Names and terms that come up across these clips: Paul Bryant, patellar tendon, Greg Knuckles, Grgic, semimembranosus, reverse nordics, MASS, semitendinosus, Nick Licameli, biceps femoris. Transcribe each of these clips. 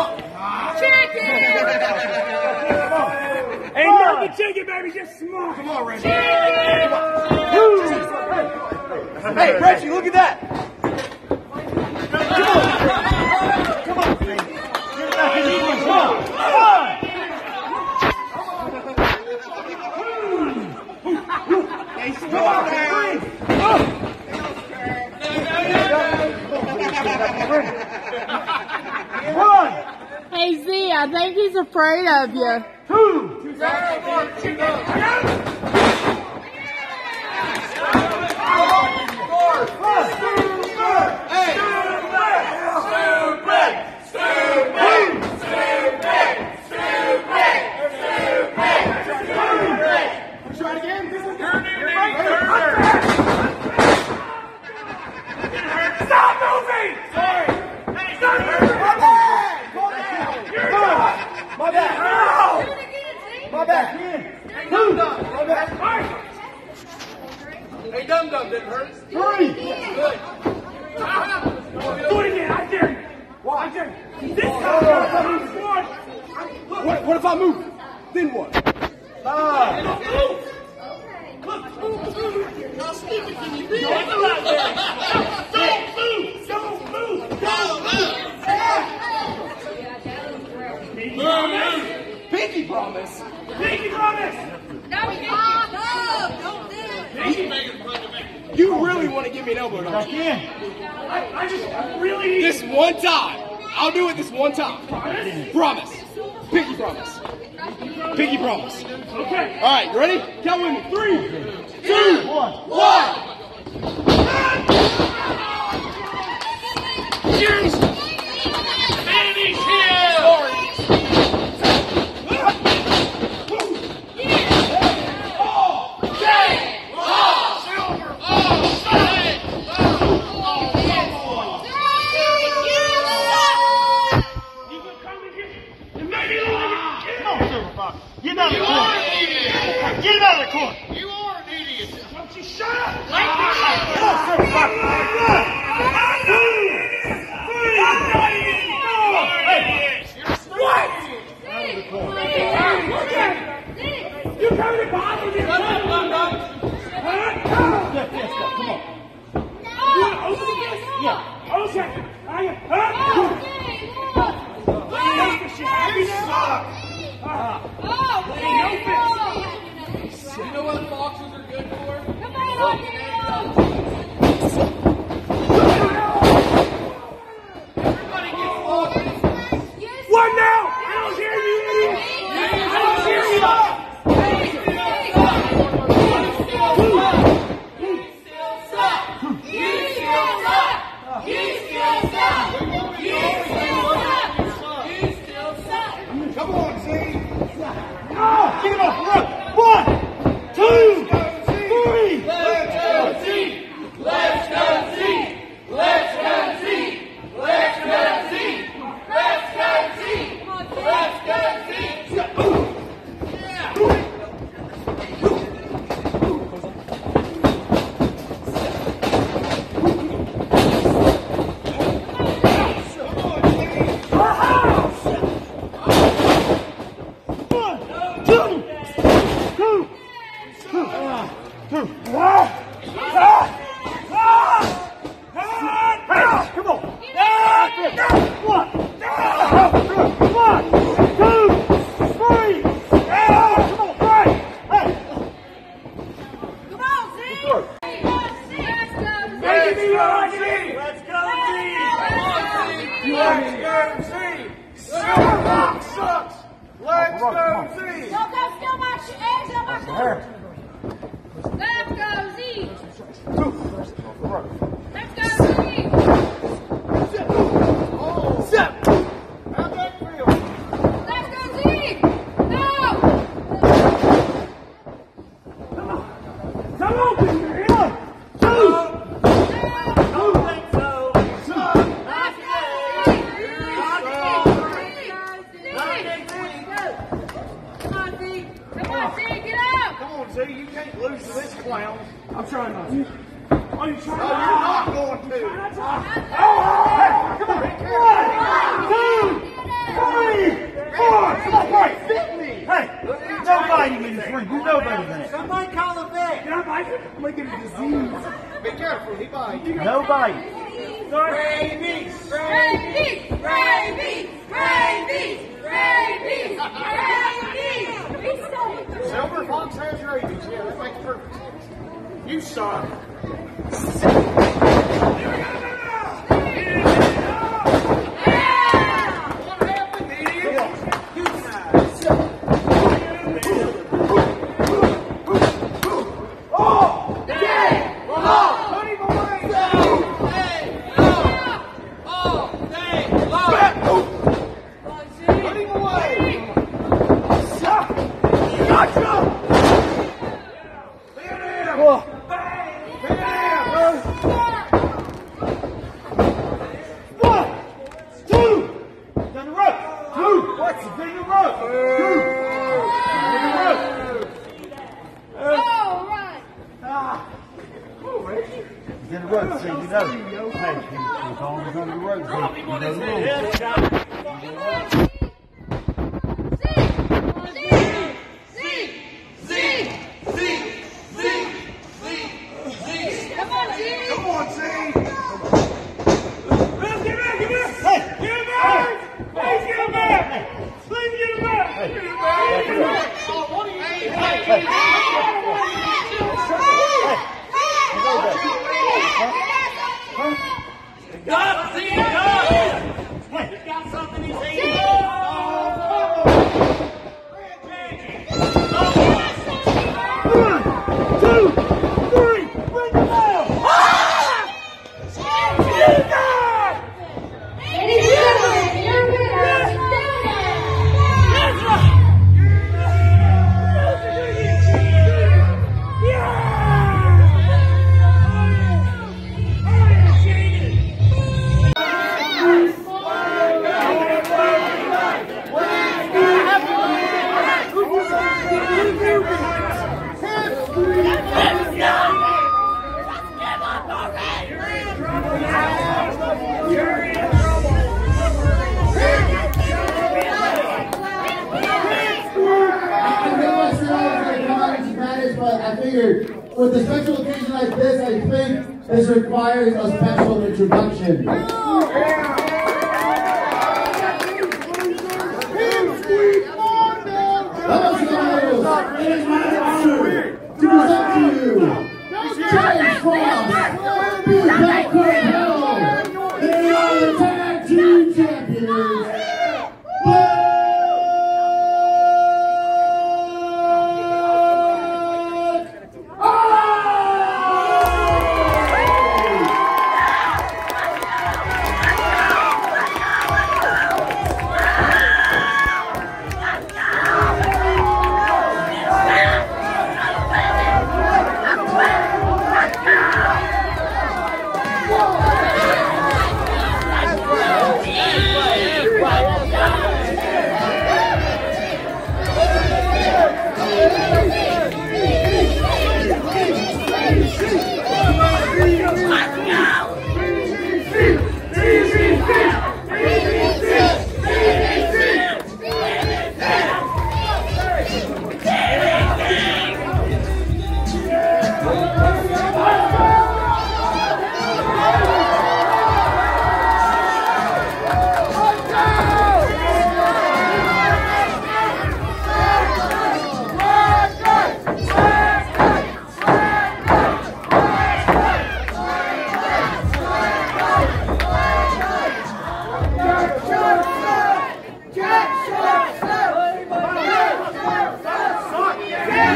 Chicken! Ain't nothing chicken, baby, just small. Come on, Reggie. Hey, Reggie, look at that. Come on. Come on, baby. Get it back in the corner. Come on. Come on. Hey, Z, I think he's afraid of you. Two. Stupid. Try it again. Hey, dum-dum, didn't hurt. Three! Good. Do it again, I dare you. Well, I dare you. This time, what if I move? Then what? Look, how stupid can you be? Don't move! Don't move! Don't move! Pinky promise! Pinky promise! Pinky promise! Don't do it. You really want to give me an elbow, don't you? I just really need this one time. I'll do it this one time. Promise? Promise. Pinky promise. Pinky promise. Okay. All right, you ready? Count with me. 3, 2, 1. Cheers! Come on. 1, 2, fighting in this ring. You know better than that. Somebody call a vet. Can I bite you? I'm going to get a disease. Be careful. He bites. No bites. Rabies. Rabies. Rabies. Rabies. Rabies. Rabies. Silver Fox has rabies. Yeah, that makes perfect sense. You saw it. With a special occasion like this, I think this requires a special introduction. It is my honor to present to you James Fox and Becca Hill. They are the tag team champions.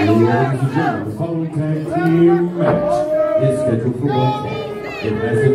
And they need their introduction.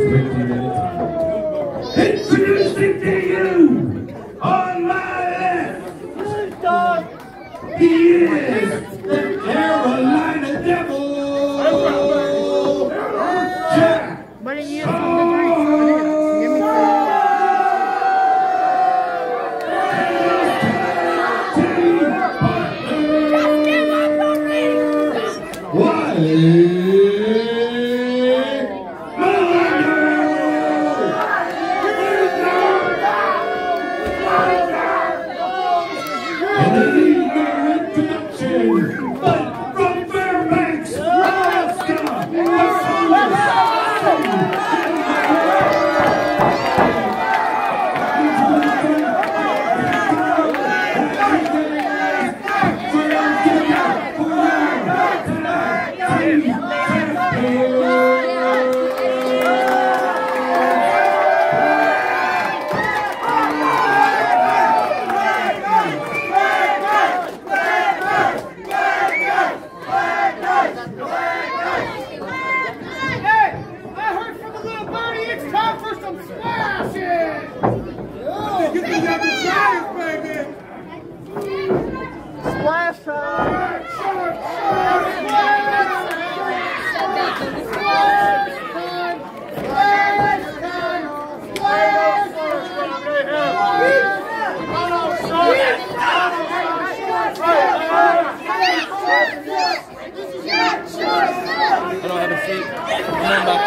on back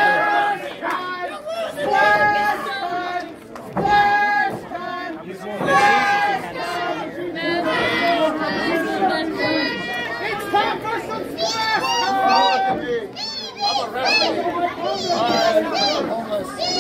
there. It's time for some Come on, Captain, man. Come on, Ref, get him out of there.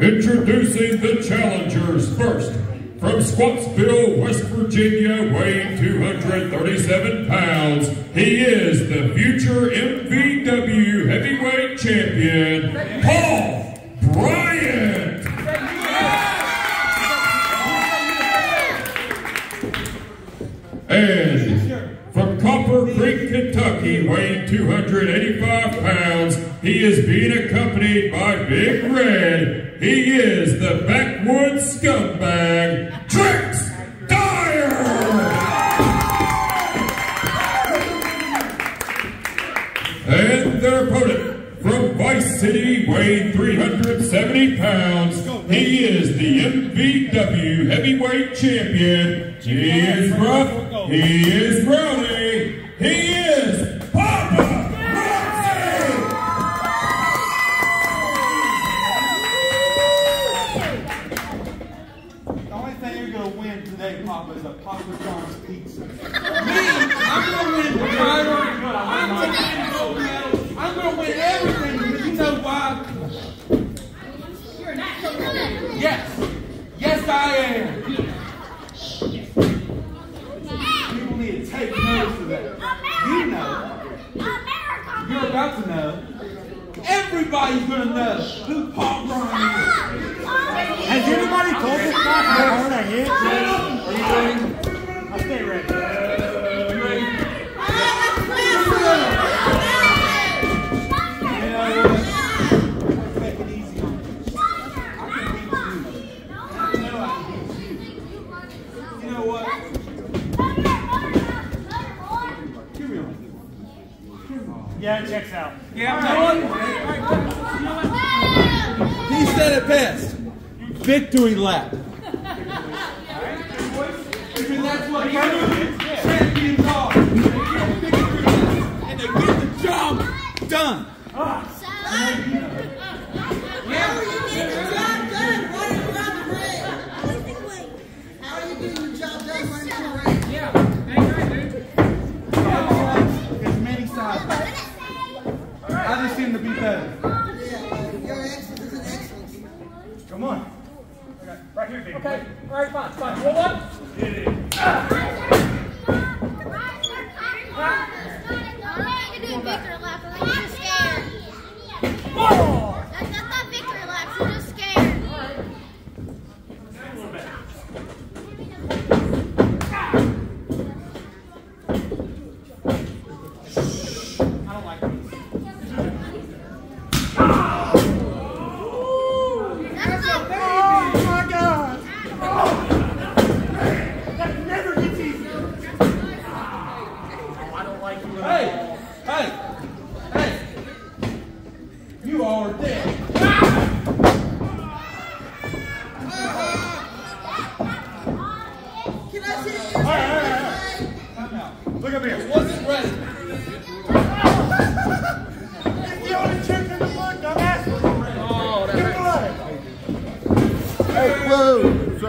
Introducing the challengers first, from Squattsville, West Virginia, weighing 237 pounds, he is the future MVW heavyweight champion, Paul Bryant. And from Copper Creek, Kentucky, weighing 285 pounds, he is being accompanied by Big Red. He is the backwoods scumbag, Trix Dyer! And their opponent, from Vice City, weighing 370 pounds, he is the MVW heavyweight champion. He is rough, he is rowdy, he is Papa! Papa John's pizza. Me, I'm gonna win the title. I'm gonna win everything because you know why? You're not coming. Yes. Yes, I am. People need to take notice of that. You know. You're about to know. Everybody's gonna know who Paul Bryant is. Has anybody told this guy how hard I hit? Are you ready? I'll stay ready. You ready? Let's make it easy. I can beat you. You know what? Give me one. Yeah, it checks out. Yeah, I'm going. He said it best. Victory lap. Because that's what champions are. They get victory laps and they get the job done. How are you getting your job done? Why did you grab the ring? How are you getting your job done? Why did you grab the ring? Yeah. Dude. There's many sides. I just seem to be better. Yeah. Your excellence is an excellence. Come on. Right here, baby. Okay. All right, fine. Hold up. Hit it. I need to do a victory lap. I'm just scared. Whoa! That's not victory lap. I'm just scared. All right. A little bit. I don't like these. Look at me, wasn't ready. That's the only trick in the book, I'm asking for it. Oh, that's right. Hey, whoa. What's up?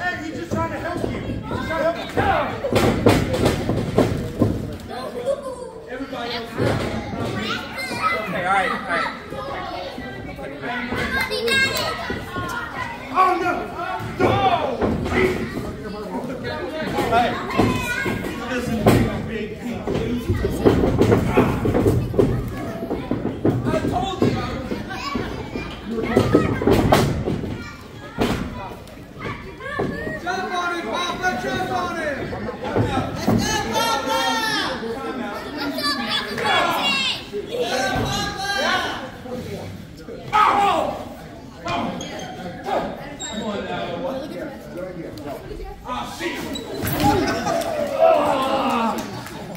Hey, he's just trying to help you. He's just trying to help you. Everybody else. Okay, all right. Oh, no. Hey.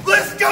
Let's go!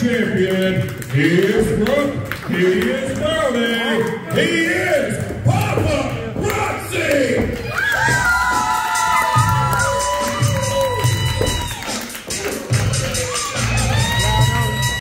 Champion, he is Brooke, he is Barley, he is